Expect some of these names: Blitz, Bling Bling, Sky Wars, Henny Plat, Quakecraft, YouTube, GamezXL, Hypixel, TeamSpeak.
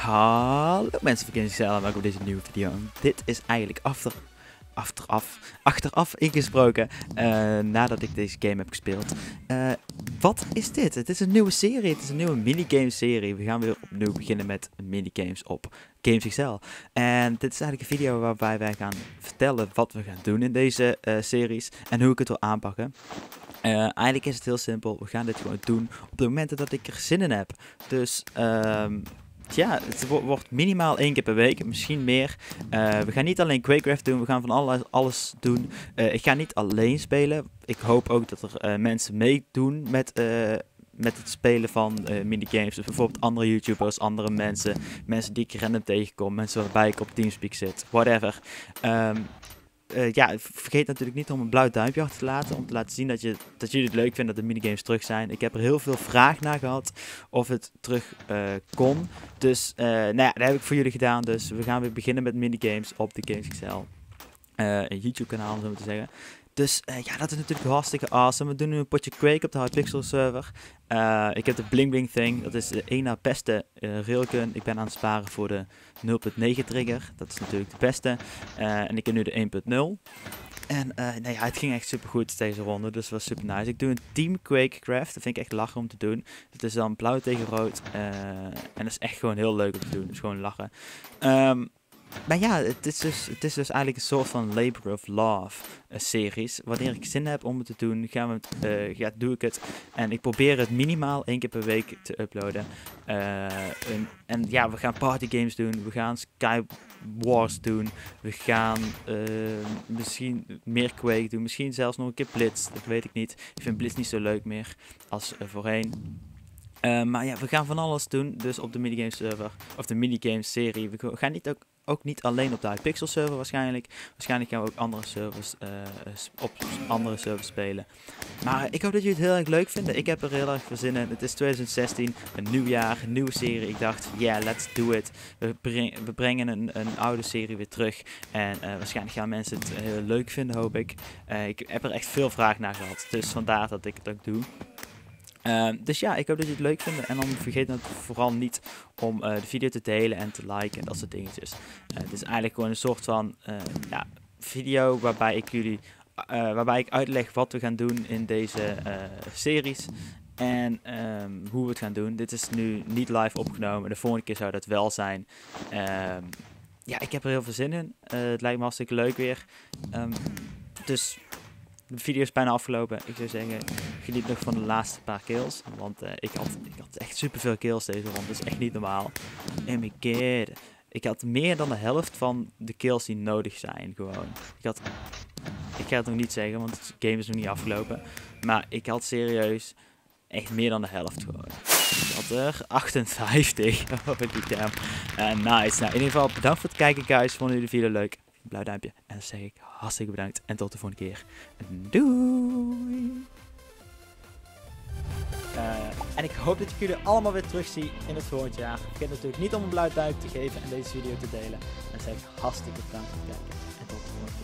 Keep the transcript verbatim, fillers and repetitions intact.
Hallo mensen van GamezXL en welkom bij deze nieuwe video. Dit is eigenlijk achter, achteraf, achteraf ingesproken uh, nadat ik deze game heb gespeeld. Uh, wat is dit? Het is een nieuwe serie, het is een nieuwe minigame serie. We gaan weer opnieuw beginnen met minigames op GamezXL. En dit is eigenlijk een video waarbij wij gaan vertellen wat we gaan doen in deze uh, series en hoe ik het wil aanpakken. Uh, eigenlijk is het heel simpel, we gaan dit gewoon doen op de momenten dat ik er zin in heb. Dus uh, ja, het wordt minimaal één keer per week, misschien meer. Uh, we gaan niet alleen Quakecraft doen, we gaan van alles, alles doen. Uh, ik ga niet alleen spelen. Ik hoop ook dat er uh, mensen meedoen met, uh, met het spelen van uh, minigames. Dus bijvoorbeeld andere YouTubers, andere mensen. Mensen die ik random tegenkom, mensen waarbij ik op TeamSpeak zit, whatever. Um, Uh, ja, vergeet natuurlijk niet om een blauw duimpje achter te laten. Om te laten zien dat, je, dat jullie het leuk vinden dat de minigames terug zijn. Ik heb er heel veel vraag naar gehad of het terug uh, kon. Dus uh, nou ja, dat heb ik voor jullie gedaan. Dus we gaan weer beginnen met minigames op de GamezXL uh, YouTube kanaal, om zo maar te zeggen. Dus uh, ja, dat is natuurlijk hartstikke awesome. We doen nu een potje Quake op de Hypixel server. Uh, ik heb de Bling Bling thing. Dat is de één na beste uh, railgun. Ik ben aan het sparen voor de nul punt negen trigger. Dat is natuurlijk de beste. Uh, en ik heb nu de één punt nul. En uh, nou ja, het ging echt super goed deze ronde. Dus het was super nice. Ik doe een team Quakecraft. Dat vind ik echt lachen om te doen. Dat is dan blauw tegen rood. Uh, en dat is echt gewoon heel leuk om te doen. Dus gewoon lachen. Um, Maar ja, het is, dus, het is dus eigenlijk een soort van Labor of Love uh, series. Wanneer ik zin heb om het te doen, gaan we het, uh, ja, doe ik het. En ik probeer het minimaal één keer per week te uploaden. Uh, en, en ja, we gaan partygames doen. We gaan Sky Wars doen. We gaan uh, misschien meer Quake doen. Misschien zelfs nog een keer Blitz. Dat weet ik niet. Ik vind Blitz niet zo leuk meer als uh, voorheen. Uh, maar ja, we gaan van alles doen. Dus op de minigame server. Of de minigame serie. We gaan niet ook... Ook niet alleen op de Hypixel server waarschijnlijk. Waarschijnlijk gaan we ook andere servers, uh, op andere servers spelen. Maar ik hoop dat jullie het heel erg leuk vinden. Ik heb er heel erg voor zin in. Het is twintig zestien, een nieuw jaar, een nieuwe serie. Ik dacht, yeah, let's do it. We, breng, we brengen een, een oude serie weer terug. En uh, waarschijnlijk gaan mensen het heel leuk vinden, hoop ik. Uh, ik heb er echt veel vraag naar gehad. Dus vandaar dat ik het ook doe. Uh, dus ja, ik hoop dat jullie het leuk vinden. En dan vergeet dan vooral niet om uh, de video te delen en te liken en dat soort dingetjes. Uh, het is eigenlijk gewoon een soort van uh, ja, video waarbij ik jullie uh, waarbij ik uitleg wat we gaan doen in deze uh, series. En um, hoe we het gaan doen. Dit is nu niet live opgenomen. De volgende keer zou dat wel zijn. Um, ja, ik heb er heel veel zin in. Uh, het lijkt me hartstikke leuk weer. Um, dus... De video is bijna afgelopen. Ik zou zeggen, geniet nog van de laatste paar kills. Want uh, ik, had, ik had echt superveel kills deze ronde. Dat is echt niet normaal. Oh my god. Ik had meer dan de helft van de kills die nodig zijn. Gewoon. Ik had... Ik ga het nog niet zeggen, want de game is nog niet afgelopen. Maar ik had serieus echt meer dan de helft gewoon. Ik had er achtenvijftig. Oh, die damn. Uh, nice. Nou, in ieder geval bedankt voor het kijken, guys. Vonden jullie de video leuk? Blauw duimpje. En dan zeg ik hartstikke bedankt. En tot de volgende keer. Doei! Uh, en ik hoop dat ik jullie allemaal weer terugzie in het volgend jaar. Vergeet natuurlijk niet om een blauw duimpje te geven en deze video te delen. En dan zeg ik hartstikke bedankt voor het kijken. En tot de volgende keer.